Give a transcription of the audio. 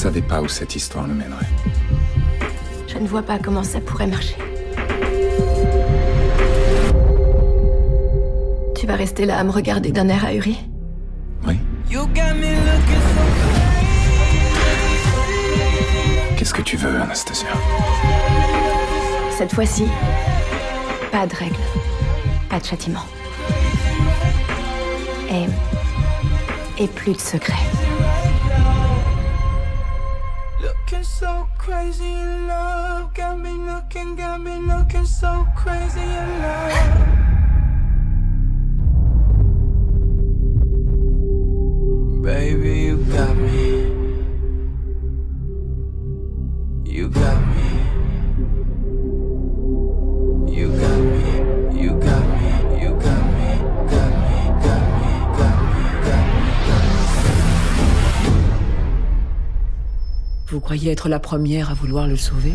savais pas où cette histoire nous mènerait. Je ne vois pas comment ça pourrait marcher. Tu vas rester là à me regarder d'un air ahuri? Oui. Qu'est-ce que tu veux, Anastasia? Cette fois-ci, pas de règles, pas de châtiment. Et plus de secrets. Looking so crazy in love, got me looking so crazy in love. Baby, you got me, you got me, you got me, you got me, got me, got me, got me, got me. Vous croyez être la première à vouloir le sauver ?